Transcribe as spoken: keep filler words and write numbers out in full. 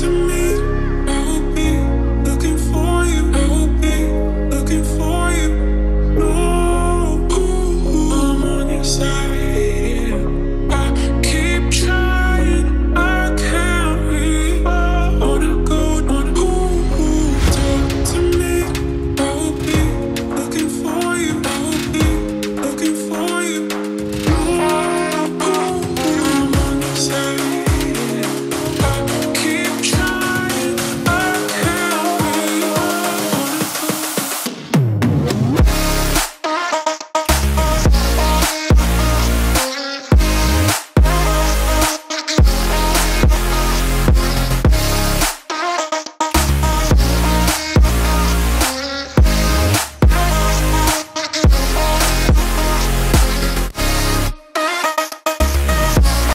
to me.